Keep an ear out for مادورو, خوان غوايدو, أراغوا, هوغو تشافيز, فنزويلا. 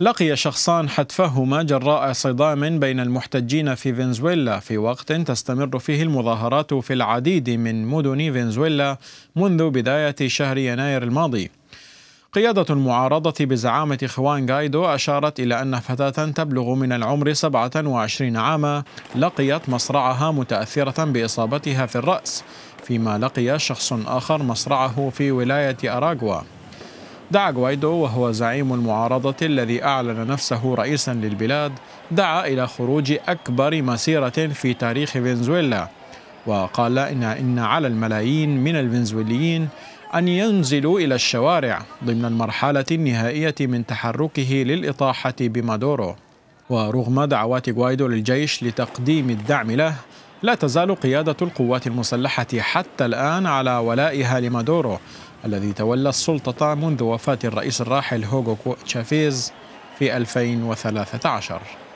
لقي شخصان حتفهما جراء صدام بين المحتجين في فنزويلا في وقت تستمر فيه المظاهرات في العديد من مدن فنزويلا منذ بداية شهر يناير الماضي. قيادة المعارضة بزعامة خوان غوايدو أشارت إلى أن فتاة تبلغ من العمر 27 عاما لقيت مصرعها متأثرة بإصابتها في الرأس، فيما لقي شخص آخر مصرعه في ولاية أراغوا. دعا غوايدو وهو زعيم المعارضة الذي أعلن نفسه رئيسا للبلاد، دعا إلى خروج أكبر مسيرة في تاريخ فنزويلا، وقال إن على الملايين من الفنزويليين أن ينزلوا إلى الشوارع ضمن المرحلة النهائية من تحركه للإطاحة بمادورو. ورغم دعوات غوايدو للجيش لتقديم الدعم له، لا تزال قيادة القوات المسلحة حتى الآن على ولائها لمادورو الذي تولى السلطة منذ وفاة الرئيس الراحل هوغو تشافيز في 2013.